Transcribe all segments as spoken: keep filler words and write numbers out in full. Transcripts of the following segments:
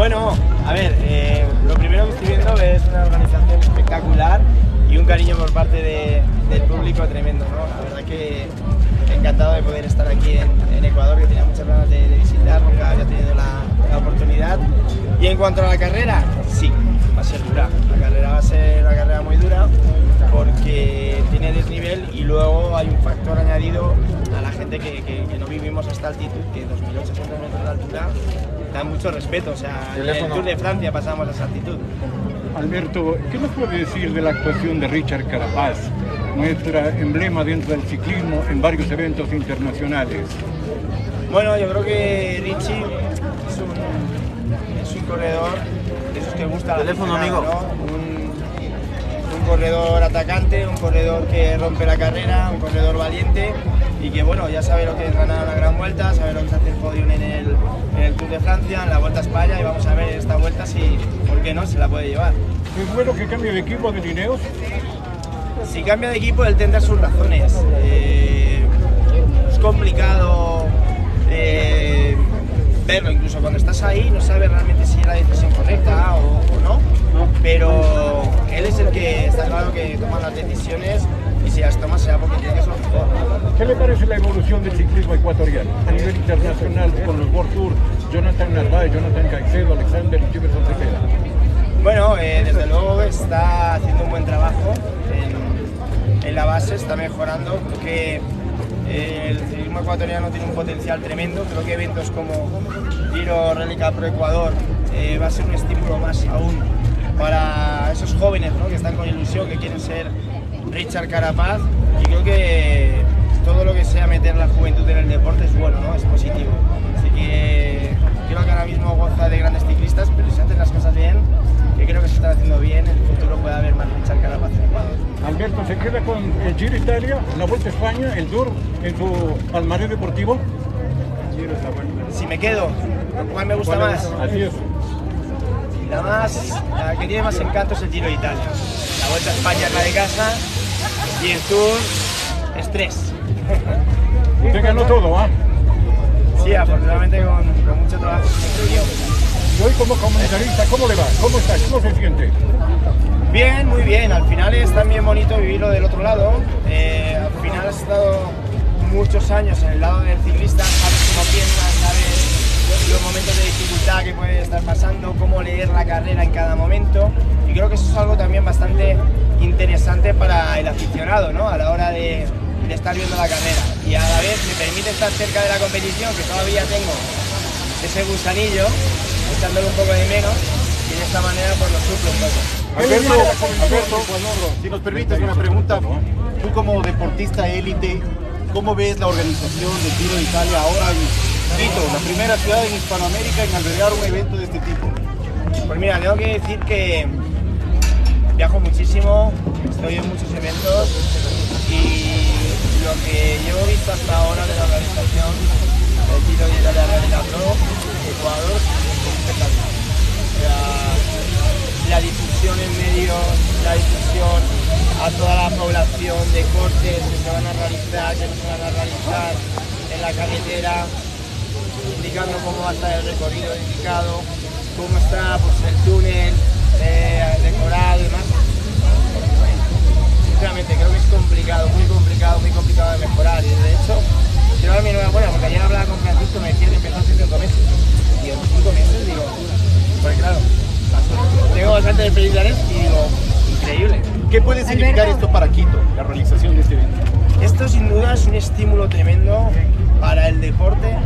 Bueno, a ver, eh, lo primero que estoy viendo es una organización espectacular y un cariño por parte de, del público tremendo, ¿no? La verdad que encantado de poder estar aquí en, en Ecuador, que tenía muchas ganas de, de visitar, nunca había tenido la, la oportunidad. Y en cuanto a la carrera, sí, va a ser dura. La carrera va a ser una carrera muy dura porque tiene desnivel y luego hay un factor añadido a la gente que, que, que no vivimos a esta altitud, que dos mil ochocientos metros de altura da mucho respeto. O sea, en el Tour de Francia pasamos a esa altitud. Alberto, ¿qué nos puede decir de la actuación de Richard Carapaz, nuestra emblema dentro del ciclismo en varios eventos internacionales? Bueno, yo creo que Richie es un, es un corredor de esos que gusta la teléfono, amigo, ¿no? Un, un corredor atacante, un corredor que rompe la carrera, un corredor valiente y que, bueno, ya sabe lo que es ganar una gran vuelta, sabe lo que es hacer podium en el, en el Tour de Francia, en la Vuelta a España, y vamos a ver esta vuelta si, ¿por qué no?, se la puede llevar. ¿Es bueno que cambie de equipo de Lineos? Si cambia de equipo, él tendrá sus razones. Eh, es complicado eh, verlo, incluso cuando estás ahí no sabes realmente si es la decisión correcta o, o no, pero él es el que está claro que toma las decisiones y si las toma será porque tiene que ser lo mejor. ¿Qué le parece la evolución del ciclismo ecuatoriano a nivel internacional con los World Tour, Jonathan Narváez, Jonathan Caicedo, Alexander y Jefferson Sepeda? Bueno, eh, desde luego está haciendo un buen trabajo. En la base está mejorando, creo que eh, el ciclismo ecuatoriano tiene un potencial tremendo, creo que eventos como Giro, Ride Like a Pro Ecuador eh, va a ser un estímulo más aún para esos jóvenes, ¿no?, que están con ilusión, que quieren ser Richard Carapaz, y creo que todo lo que sea meter la juventud en el deporte es bueno, ¿no?, es positivo. Así que creo que ahora mismo goza de grandes ciclistas, pero si hacen las cosas bien, que creo que se están haciendo bien, en el futuro puede haber más Richard Carapaz en Ecuador. Alberto, ¿se queda con el Giro Italia, la Vuelta a España, el Tour en tu palmarés deportivo? Si me quedo, ¿cuál me gusta ¿Cuál más? Así es. La más, la que tiene más encanto es el Giro Italia. La Vuelta a España es la de casa y el Tour es tres. Usted ganó todo, ¿ah? ¿eh? Sí, afortunadamente con, con mucho trabajo. Y hoy como comentarista, ¿cómo le va? ¿Cómo está? ¿Cómo se siente? Bien, muy bien. Al final es también bonito vivirlo del otro lado. Eh, al final has estado muchos años en el lado del ciclista, sabes cómo piensas, sabes los momentos de dificultad que puede estar pasando, cómo leer la carrera en cada momento. Y creo que eso es algo también bastante interesante para el aficionado, ¿no?, a la hora de, de estar viendo la carrera. Y a la vez me permite estar cerca de la competición, que todavía tengo ese gusanillo, echándole un poco de menos, y de esta manera pues lo suplo un poco. Alberto, Alberto, si nos permites una pregunta, tú como deportista élite, ¿cómo ves la organización del Giro de Italia ahora en Quito, la primera ciudad en Hispanoamérica en albergar un evento de este tipo? Pues mira, tengo que decir que viajo muchísimo, estoy en muchos eventos y lo que llevo visto hasta ahora de la organización del Giro de Italia, Ride Like a Pro, Ecuador, es espectacular. La difusión en medios, la difusión a toda la población de cortes que se van a realizar, que no se van a realizar en la carretera, indicando cómo va a estar el recorrido indicado, cómo está pues, el túnel, eh, el decorado y demás. Sinceramente creo que es complicado, muy complicado, muy complicado de mejorar, y de hecho quiero dar mi enhorabuena porque ayer hablaba con Francisco y me decía que empezó hace cinco meses. Digo, cinco meses, digo, pues claro. Tengo bastante de preliminares y digo, increíble. ¿Qué puede significar esto para Quito, la realización de este evento? Esto sin duda es un estímulo tremendo para el deporte,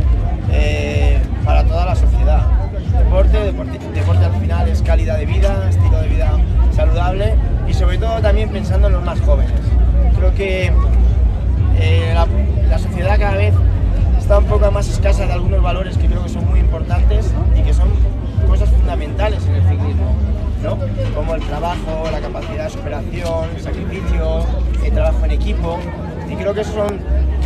eh, para toda la sociedad. Deporte, deporte, deporte al final es calidad de vida, estilo de vida saludable y sobre todo también pensando en los más jóvenes. Creo que eh, la, la sociedad cada vez está un poco más escasa de algunos valores que creo que son muy importantes y que son cosas fundamentales en el ciclismo, ¿no?, como el trabajo, la capacidad de superación, el sacrificio, el trabajo en equipo, y creo que esos son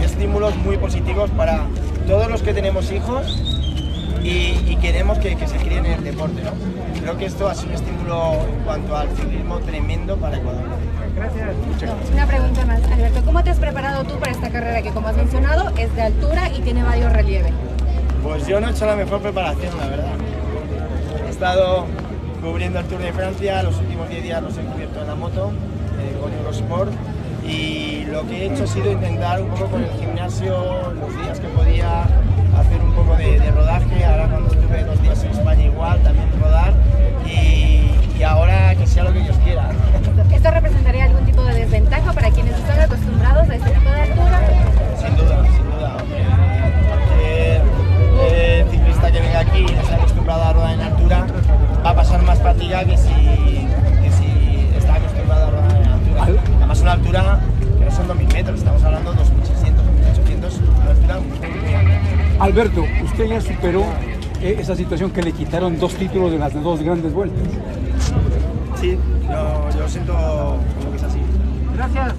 estímulos muy positivos para todos los que tenemos hijos y, y queremos que, que se críen en el deporte, ¿no? Creo que esto ha sido un estímulo en cuanto al ciclismo tremendo para Ecuador. Gracias. No, una pregunta más, Alberto, ¿cómo te has preparado tú para esta carrera que, como has mencionado, es de altura y tiene varios relieves? Pues yo no he hecho la mejor preparación, la verdad. estado cubriendo el Tour de Francia, los últimos diez días los he cubierto en la moto, eh, con Eurosport, y lo que he hecho ha sido intentar un poco con el gimnasio, los días que podía, hacer un poco de, de rodaje. Ahora cuando estuve dos días en España igual, también rodar, y, y ahora que sea lo que ellos quieran. ¿Esto representaría algún tipo de desventaja para quienes están acostumbrados a este tipo de altura? Sin duda, sin duda. Cualquier eh, ciclista que venga aquí y no esté acostumbrado a rodar en altura va a pasar más fatiga que si, que si está acostumbrado a rodar en altura. Además una altura que no son dos mil metros, estamos hablando de dos mil seiscientos, dos mil ochocientos, una altura muy bien. Alberto, usted ya superó esa situación que le quitaron dos títulos de las dos grandes vueltas. Sí, yo, yo siento como que es así. Gracias.